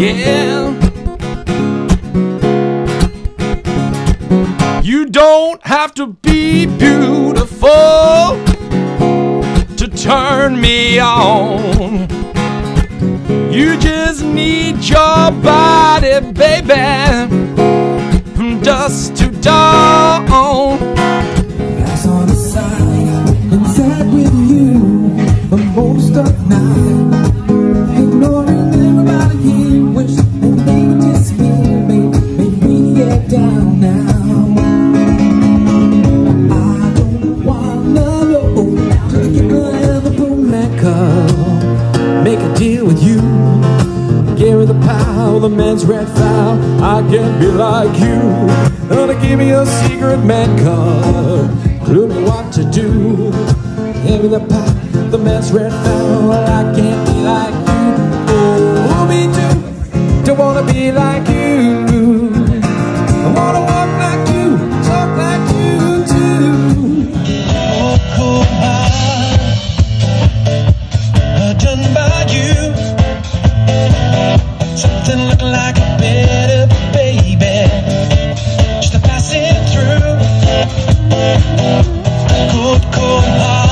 yeah. You don't have to be beautiful to turn me on. You just need your body, baby, from dusk to dawn. I saw the sign inside with you, I'm most stuck now. Ignoring everybody here, which they just feel me, make me get down now. I don't wanna know, take it forever from that car. Make a deal with you, Gary the Powell, the man's red foul. I can't be like you, gonna give me a secret man card, clue me what to do. Gary the Powell, the man's red foul. I can't be like you, oh me too, don't wanna be like you. I wanna walk like you, talk like you too. Oh, I'm done by you, something looking like a better baby, just a passing through. Cold, cold heart.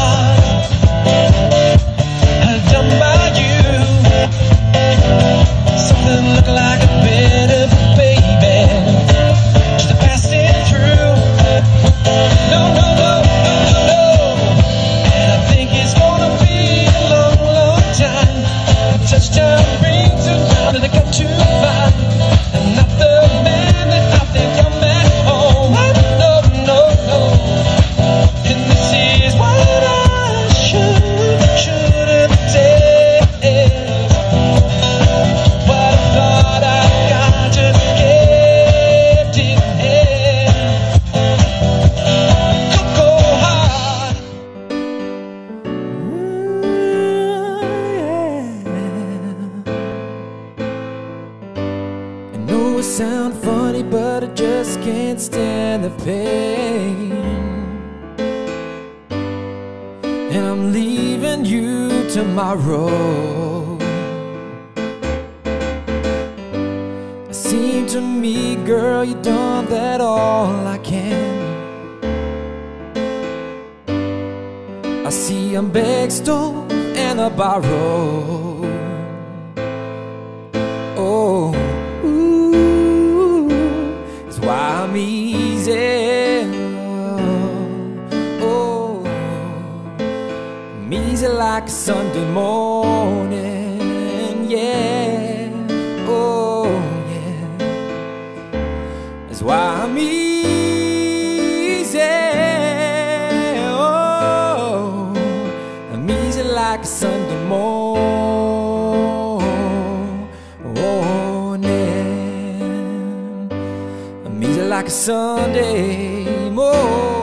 Like a Sunday morning.